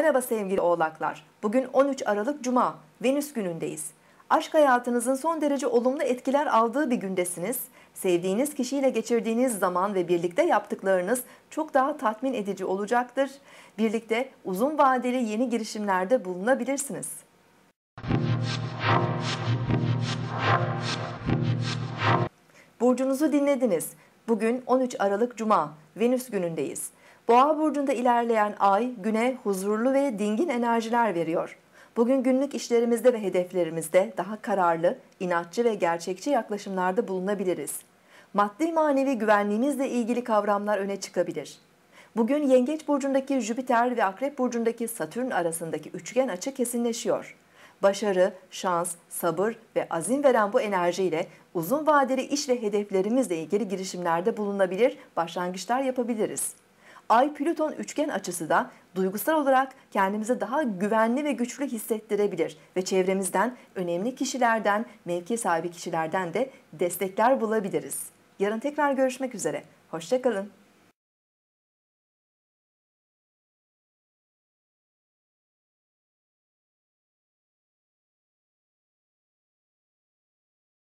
Merhaba sevgili oğlaklar, bugün 13 Aralık Cuma, Venüs günündeyiz. Aşk hayatınızın son derece olumlu etkiler aldığı bir gündesiniz. Sevdiğiniz kişiyle geçirdiğiniz zaman ve birlikte yaptıklarınız çok daha tatmin edici olacaktır. Birlikte uzun vadeli yeni girişimlerde bulunabilirsiniz. Burcunuzu dinlediniz. Bugün 13 Aralık Cuma, Venüs günündeyiz. Boğa burcunda ilerleyen ay güne huzurlu ve dingin enerjiler veriyor. Bugün günlük işlerimizde ve hedeflerimizde daha kararlı, inatçı ve gerçekçi yaklaşımlarda bulunabiliriz. Maddi manevi güvenliğinizle ilgili kavramlar öne çıkabilir. Bugün Yengeç burcundaki Jüpiter ve Akrep burcundaki Satürn arasındaki üçgen açı kesinleşiyor. Başarı, şans, sabır ve azim veren bu enerjiyle uzun vadeli iş ve hedeflerimizle ilgili girişimlerde bulunabilir, başlangıçlar yapabiliriz. Ay-Plüton üçgen açısı da duygusal olarak kendimizi daha güvenli ve güçlü hissettirebilir ve çevremizden, önemli kişilerden, mevki sahibi kişilerden de destekler bulabiliriz. Yarın tekrar görüşmek üzere. Hoşça kalın.